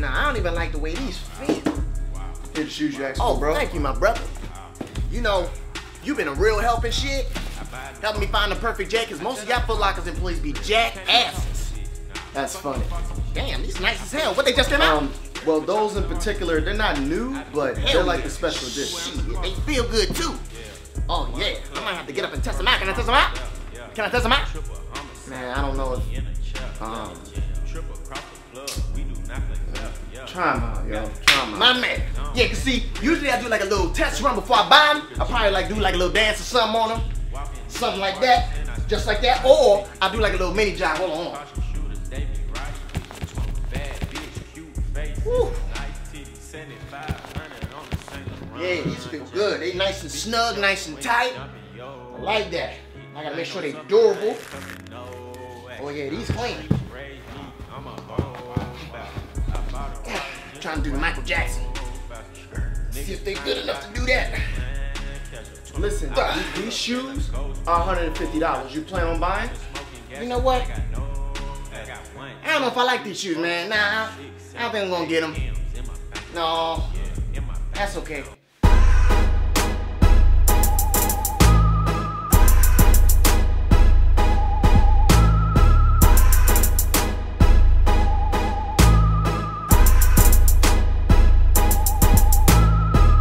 like, nah, I don't even like the way these fit. Wow. Good shoes you asked for, bro. Thank you, my brother. Wow. You know, you've been a real help and shit. Helping me find the perfect jack, because most of y'all Foot Lockers employees be jackasses. That's funny. Damn, these nice as hell. What, they just came out? Well, those in particular, they're not new, but they're like the special edition. Shit, they feel good too. Oh yeah, I might have to get up and test them out. Can I test them out? Can I test them out? Man, I don't know if... Try them out, yo. Try them out. My man. Yeah, because see, usually I do like a little test run before I buy them. I probably like do like a little dance or something on them. Something like that. Just like that. Or I do like a little mini job. Hold on. Woo. Yeah, these feel good. They nice and snug, nice and tight. I like that. I gotta make sure they durable. Oh yeah, these clean. I'm trying to do the Michael Jackson. See if they good enough to do that. Listen, these shoes are $150. You plan on buying? You know what? I don't know if I like these shoes, man. Nah, I don't think I'm gonna get them. No, that's okay.